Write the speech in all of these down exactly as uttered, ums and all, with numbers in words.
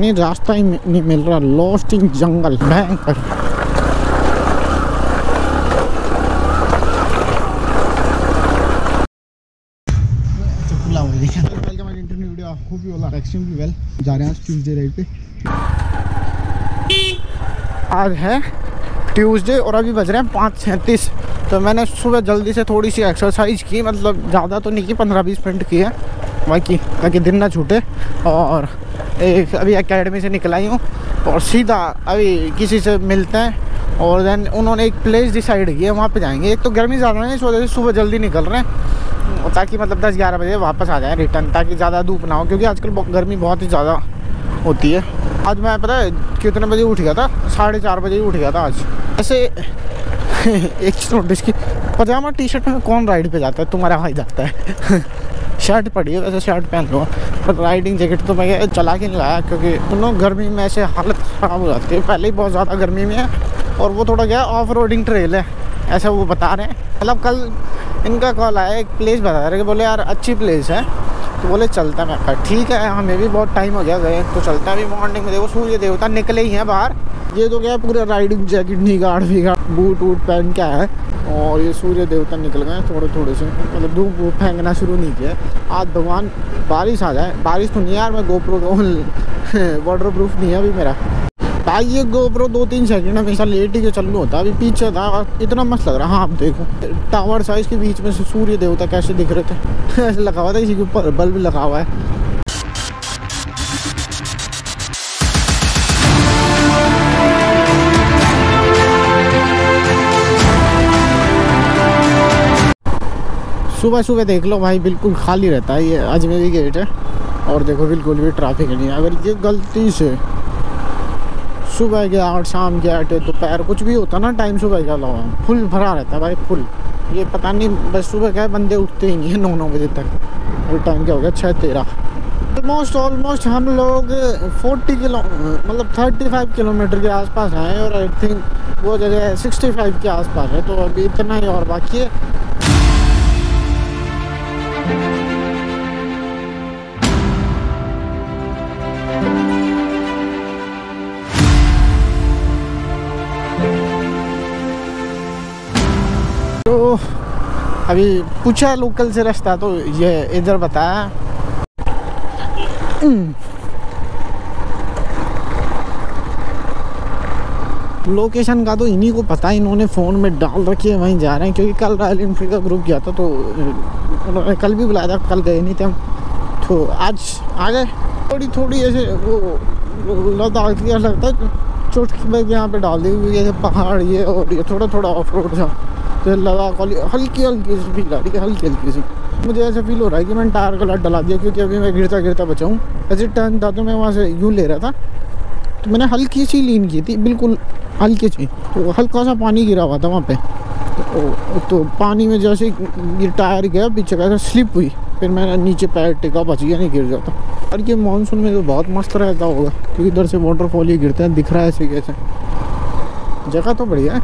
नहीं, रास्ता ही नहीं मिल रहा, लॉस्ट इन जंगल भयंकर। आपको भी ओला एक्शन भी वेल जा रहे हैं आज ट्यूसडे राइड पे। आज है ट्यूसडे और अभी बज रहे हैं पाँच सैंतीस। तो मैंने सुबह जल्दी से थोड़ी सी एक्सरसाइज की, मतलब ज़्यादा तो नहीं की, पंद्रह बीस मिनट की है बाकी ताकि दिन ना छूटे। और एक अभी एकेडमी से निकला ही हूँ और सीधा अभी किसी से मिलते हैं और देन उन्होंने एक प्लेस डिसाइड किया, वहाँ पे जाएंगे। एक तो गर्मी ज़्यादा है, इस वजह से सुबह जल्दी निकल रहे हैं ताकि मतलब दस ग्यारह बजे वापस आ जाए रिटर्न, ताकि ज़्यादा धूप ना हो, क्योंकि आजकल गर्मी बहुत ही ज़्यादा होती है। आज मैं पता है कितने बजे उठ गया था, साढ़े चार बजे उठ गया था आज। ऐसे एक चीज़ नोटिस की, पजामा टी शर्ट में कौन राइड पर जाता है? तुम्हारा भाई जाता है। शर्ट पड़ी है, वैसे शर्ट पहन लो, पर राइडिंग जैकेट तो मैं चला के नहीं लाया क्योंकि दोनों गर्मी में ऐसे हालत ख़राब हो जाती है। पहले ही बहुत ज़्यादा गर्मी में है और वो थोड़ा गया ऑफ रोडिंग ट्रेल है ऐसा वो बता रहे हैं। मतलब कल इनका कॉल आया, एक प्लेस बता रहे, बोले यार अच्छी प्लेस है, तो बोले चलता है। मैं कहा ठीक है, हमें भी बहुत टाइम हो गया गए, तो चलता है। अभी मॉर्निंग में देखो सूर्य देवता निकले ही हैं बाहर। ये तो क्या पूरा राइडिंग जैकेट निगाड़ विगाड़ बूट वूट पहन के आया है और ये सूर्य देवता निकल गए थोड़े थोड़े से, मतलब धूप वूप फेंकना शुरू नहीं किया। आज भगवान बारिश आ जाए। बारिश तो नहीं यार, मैं गोप्रो को वाटर प्रूफ नहीं है अभी मेरा भाई। ये गोप्रो दो तीन सेकंड हमेशा लेट ही चलू होता, अभी पीछे था। इतना मस्त लग रहा है। हाँ आप देखो टावर साइज के बीच में से सूर्य देवता कैसे दिख रहे थे, ऐसे लगा हुआ था, इसी के ऊपर बल्ब लगा हुआ है। सुबह सुबह देख लो भाई, बिल्कुल खाली रहता है। ये अजमेरी गेट है और देखो बिल्कुल भी ट्रैफिक नहीं है। अगर ये गलती से सुबह के आठ, शाम के आठ, दोपहर कुछ भी होता ना टाइम, सुबह का लगा फुल भरा रहता है भाई, फुल। ये पता नहीं बस सुबह क्या बंदे उठते ही नहीं है नौ नौ बजे तक। वो टाइम क्या हो गया, छः तेरह। ऑलमोस्ट ऑलमोस्ट हम लोग फोर्टी किलो मतलब थर्टी फाइव किलोमीटर के आसपास आए और आई थिंक वो जगह सिक्सटी फाइव के आसपास है। तो अभी इतना ही और बाकी है। तो अभी पूछा लोकल से रास्ता, तो ये इधर बताया। लोकेशन का तो इन्हीं को पता है, इन्होंने फ़ोन में डाल रखी है, वहीं जा रहे हैं। क्योंकि कल रॉयल एनफील्ड का ग्रुप गया था तो उन्होंने कल भी बुलाया था, कल गए नहीं थे हम, तो आज आ गए। थोड़ी थोड़ी ऐसे वो लद्दाख की लगता है चोटकी बैग यहाँ पे डाल दी हुई है, पहाड़ ये और ये थोड़ा थोड़ा ऑफ रोड सा, तो लद्दाख वाली हल्की हल्की सी फील आ रही है, हल्की हल्की सी। मुझे ऐसा फील हो रहा है कि मैंने टायर का लट डला दिया, क्योंकि अभी मैं गिरता गिरता बचा हूँ। ऐसे टर्न था तो मैं वहाँ से यूँ ले रहा था, तो मैंने हल्की सी लीन की थी, बिल्कुल हल्की सी, तो हल्का सा पानी गिरा हुआ था वहाँ पे। तो, तो पानी में जैसे ही टायर गया पीछे का स्लिप हुई, फिर मैंने नीचे पैर टिका, बच गया, नहीं गिर जाता। और ये मानसून में तो बहुत मस्त रहता होगा, क्योंकि इधर से वाटरफॉल ही गिरते हैं, दिख रहा है ऐसे कैसे। जगह तो बढ़िया है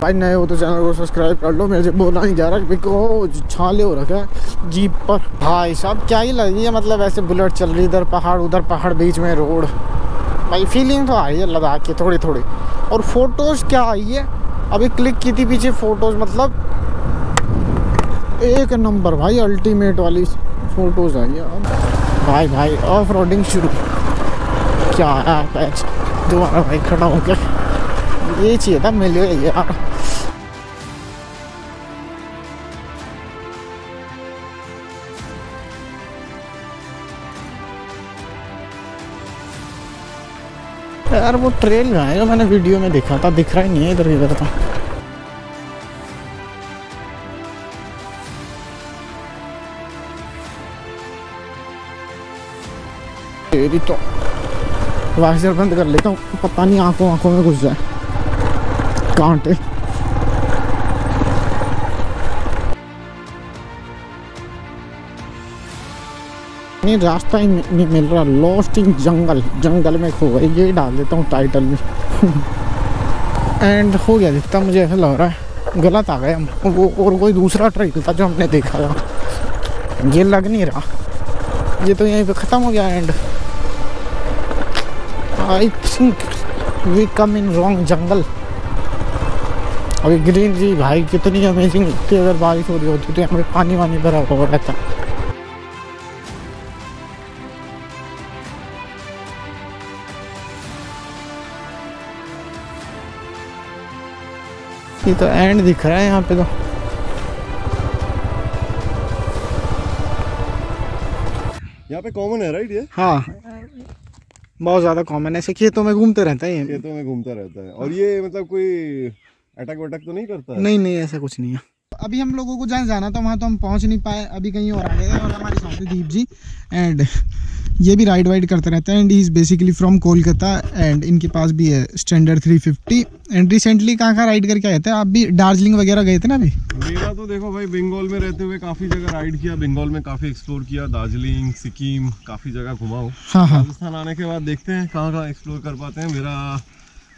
भाई। नए हो तो चैनल को सब्सक्राइब कर लो। मेरे से बोला नहीं जा रहा बिकॉज छाले हो रखा है जीप पर भाई साहब, क्या ही लगी है। मतलब ऐसे बुलेट चल रही, इधर पहाड़ उधर पहाड़, बीच में रोड, भाई फीलिंग तो आई है लद्दाख की थोड़ी थोड़ी। और फोटोज़ क्या आई है, अभी क्लिक की थी पीछे फ़ोटोज़, मतलब एक नंबर भाई, अल्टीमेट वाली फ़ोटोज़ आई है भाई। भाई ऑफ रोडिंग शुरू क्या है, दोबारा भाई खड़ा होकर ये चाहिए था, मिल गया। यार वो ट्रेल में है जो मैंने वीडियो में देखा था, दिख रहा ही नहीं है इधर इधर था। तेरी तो वाइजर बंद कर लेता हूँ, पता नहीं आंखों आंखों में घुस जाए कांटे। नहीं, रास्ता ही नहीं मिल रहा, लॉस्ट इन जंगल जंगल में खो गए। ये डाल देता हूँ टाइटल में। एंड हो गया दिखता, मुझे ऐसा लग रहा है गलत आ गए हम। वो और कोई दूसरा ट्रेल था जो हमने देखा था, ये लग नहीं रहा। ये तो यहीं पे ख़त्म हो गया end. I think we come in wrong jungle. अभी ग्रीनरी भाई कितनी अमेजिंग होती है, अगर बारिश हो रही होती तो यहाँ पे पानी वानी भरा हुआ रहता। ये तो एंड दिख रहा है यहाँ पे तो। यहाँ पे कॉमन है राइट ये? हाँ बहुत ज्यादा कॉमन है, ऐसे खेतों में घूमते रहता है ये। खेतों में घूमता रहता है। और ये मतलब कोई अटक वटक तो नहीं करता है? नहीं नहीं ऐसा कुछ नहीं है। अभी हम लोगों को जहाँ जाना था वहाँ तो हम पहुँच नहीं पाए, अभी कहीं और आ गए। और हमारे साथ दीप जी, एंड ये भी राइड वाइड करते रहते हैं, and he is basically from Kolkata, and इनके पास भी है standard three fifty. And recently कहाँ कहाँ राइड करके आए थे आप भी? दार्जिलिंग वगैरह गए थे ना? अभी मेरा तो देखो भाई बंगाल में रहते हुए काफ़ी जगह राइड किया, बंगाल में काफ़ी एक्सप्लोर किया, दार्जिलिंग सिक्किम काफ़ी जगह घुमाओ। हाँ हाँ। राजस्थान आने के बाद देखते हैं कहाँ कहाँ एक्सप्लोर कर पाते हैं। मेरा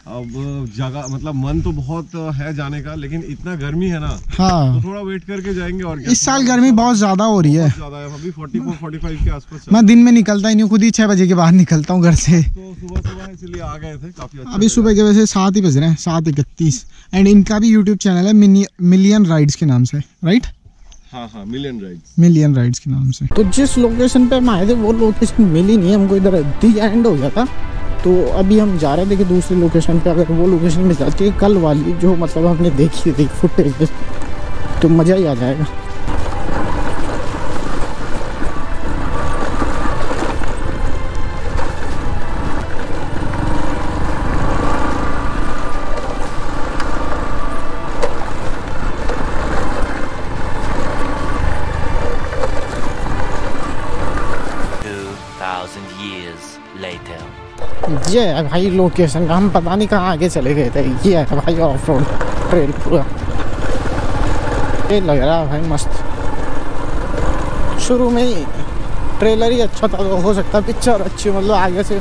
अब जगह मतलब मन तो बहुत है जाने का, लेकिन इतना गर्मी है ना। हाँ। तो थोड़ा वेट करके जाएंगे। और इस साल गर्मी बहुत ज्यादा हो रही है, ज़्यादा है। अभी चौवालीस पैंतालीस के आसपास। मैं दिन में निकलता ही नहीं, खुद ही छह बजे के बाहर निकलता हूँ घर से, तो सुबह सुबह इसलिए आ गए थे। काफी अच्छा अभी सुबह के वैसे सात ही बज रहे हैं, सात इकतीस। एंड इनका भी यूट्यूब चैनल है मिलियन राइड्स के नाम से, राइट? हाँ हाँ मिलियन राइड्स, मिलियन राइड्स के नाम से। तो जिस लोकेशन पे हम आए थे वो लोकेशन मिली नहीं हमको, इधर दी एंड हो गया था। तो अभी हम जा रहे थे कि दूसरी लोकेशन पे, अगर वो लोकेशन मिल जाती है कल वाली जो मतलब हमने देखी थी फुटेज, तो मज़ा ही आ जाएगा। ये है भाई लोकेशन, हम पता नहीं कहाँ आगे चले गए थे। ये है भाई ऑफ रोड ट्रेल पूरा, ये लग रहा है भाई मस्त। शुरू में ही ट्रेलर ही अच्छा था, तो हो सकता है पिक्चर अच्छी मतलब आगे से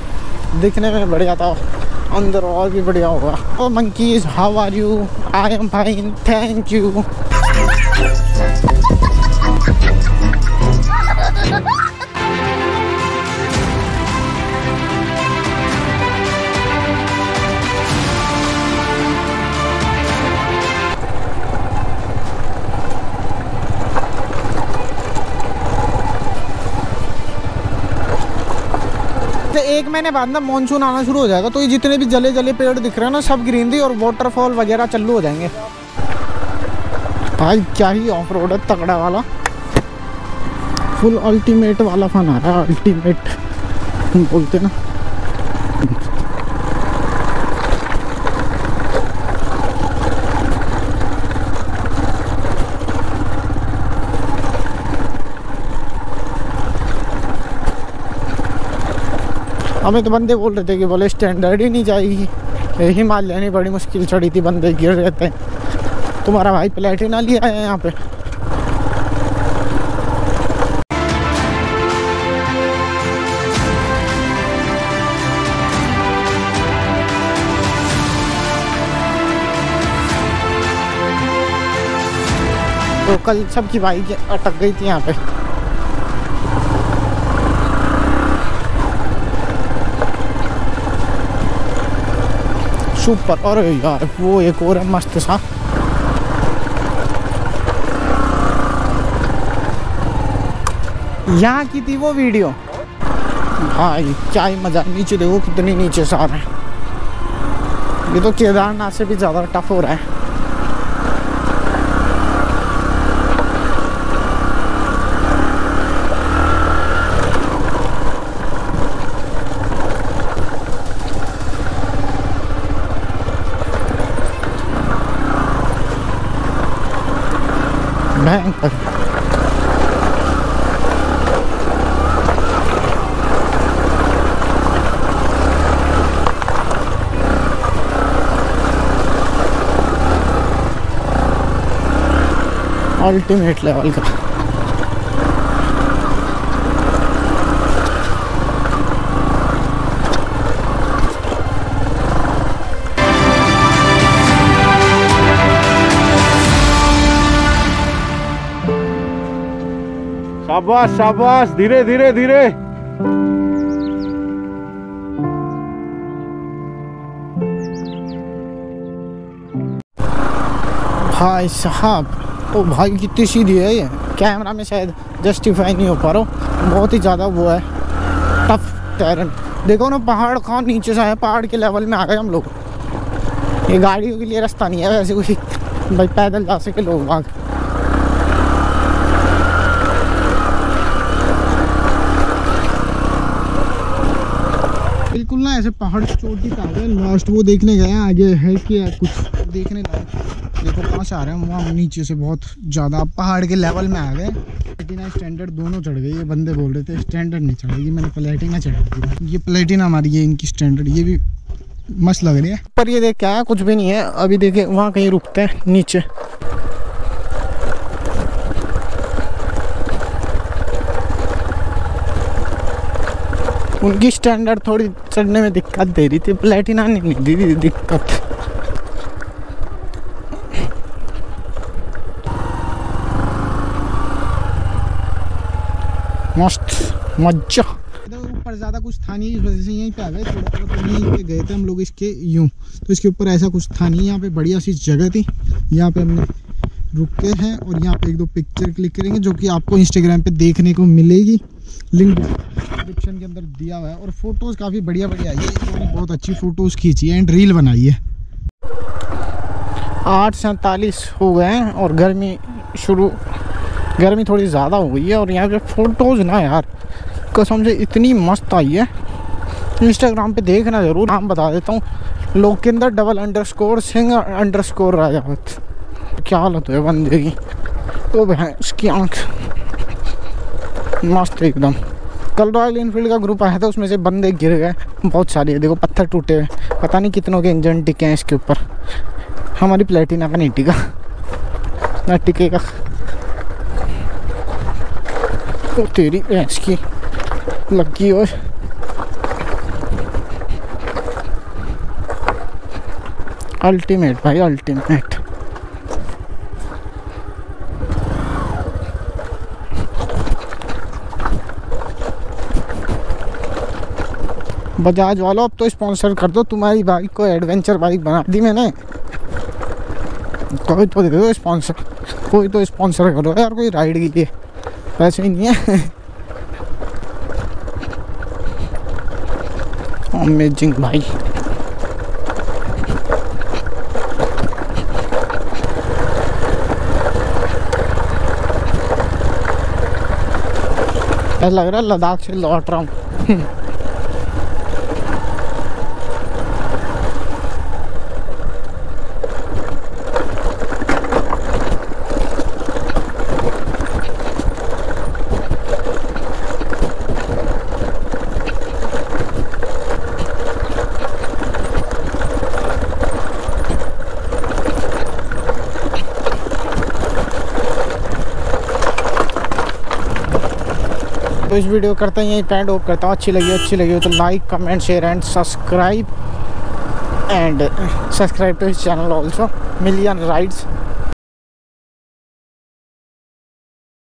दिखने में बढ़िया था, अंदर और भी बढ़िया होगा। Oh monkeys how are you? I am fine thank you. एक महीने बाद ना मॉनसून आना शुरू हो जाएगा, तो ये जितने भी जले जले पेड़ दिख रहे हैं ना सब ग्रीनरी और वाटरफॉल वगैरह चालू हो जाएंगे। भाई क्या ही ऑफ रोड है, तगड़ा वाला, फुल अल्टीमेट वाला फन आ रहा है। अल्टीमेट बोलते ना। हमें तो बंदे बोल रहे थे कि बोले स्टैंडर्ड ही नहीं जाएगी, हिमालयन ही बड़ी मुश्किल चढ़ी थी, बंदे गिर रहे थे। तुम्हारा भाई प्लेटिना लिया है यहाँ पे। तो कल सबकी बाइक अटक गई थी यहाँ पे। सुपर। और यार वो एक और मस्त सा यहाँ की थी वो वीडियो, भाई क्या ही मजा। नीचे देखो कितनी नीचे से आ रहे हैं, ये तो केदारनाथ से भी ज्यादा टफ हो रहा है। अल्टीमेट लेवल का शाबाश शाबाश, धीरे धीरे धीरे। भाई साहब, ओ भाई कितनी सीधी है ये, कैमरा में शायद जस्टिफाई नहीं हो पा रहा, बहुत ही ज़्यादा वो है टफ टेरेन। देखो ना पहाड़ कहाँ नीचे से है, पहाड़ के लेवल में आ गए हम लोग। ये गाड़ियों के लिए रास्ता नहीं है वैसे कोई, भाई पैदल जा सके लोग वहाँ। बिल्कुल ना ऐसे पहाड़ चोटी पे आ गए लास्ट, वो देखने गए हैं आगे है कि कुछ देखने लायक। देखो कहाँ से आ रहे हैं, वहाँ नीचे से बहुत ज़्यादा पहाड़ के लेवल में आ गए। प्लेटिना स्टैंडर्ड दोनों चढ़ गई, ये बंदे बोल रहे थे स्टैंडर्ड नहीं चढ़ेगी, मैंने प्लेटिना चढ़ाई। ये प्लेटिना हमारी है, इनकी स्टैंडर्ड, ये भी मस्त लग रही है। पर ये देख क्या है, कुछ भी नहीं है अभी। देखे वहाँ कहीं रुकते हैं नीचे, उनकी स्टैंडर्ड थोड़ी चढ़ने में दिक्कत दे रही थी, प्लेटिना नहीं दे रही थी दिक्कत। मस्त मज्जा। ऊपर ज़्यादा कुछ था नहीं, इस वजह से यहीं पे आ गए। थोड़ा थोड़ा यहीं पे गए थे हम लोग इसके यूँ, तो इसके ऊपर ऐसा कुछ था नहीं। यहाँ पे बढ़िया सी जगह थी, यहाँ पे हमने रुकते हैं और यहाँ पे एक दो पिक्चर क्लिक करेंगे जो कि आपको इंस्टाग्राम पे देखने को मिलेगी, लिंक डिस्क्रिप्शन के अंदर दिया हुआ है। और फोटोज़ काफ़ी बढ़िया बढ़िया आई है, इन्होंने बहुत अच्छी फ़ोटोज़ खींची है एंड रील बनाई है। आठ सैंतालीस हो गए हैं और गर्मी शुरू, गर्मी थोड़ी ज़्यादा हो गई है। और यहाँ पे फ़ोटोज़ ना यार कसम से इतनी मस्त आई है, इंस्टाग्राम पे देखना ज़रूर। नाम बता देता हूँ, Lokendra double underscore Singh underscore Rajawat. क्या हालत है बंदे की, तो भाई उसकी आँख मस्त एकदम। कल रॉयल इनफील्ड का ग्रुप आया था, उसमें से बंदे गिर गए बहुत सारे। देखो पत्थर टूटे हुए, पता नहीं कितनों के इंजन टिके हैं इसके ऊपर। हमारी प्लेटिना का नहीं टिका, ना टिकेगा। तो तेरी भैंस की लगी हो। अल्टीमेट भाई अल्टीमेट। बजाज वालों अब तो स्पॉन्सर कर दो, तुम्हारी बाइक को एडवेंचर बाइक बना दी मैंने, कोई तो दे दो स्पॉन्सर, कोई तो स्पॉन्सर करो यार कोई राइड के लिए, वैसे ही नहीं है। अमेजिंग भाई। ऐसा लग रहा है लद्दाख से लौट रहा हूँ। तो इस वीडियो करते हैं यहीं पेंड, होप करता हूँ अच्छी लगी हो, अच्छी लगी हो तो like comment share and subscribe and subscribe to his channel also. Million rides.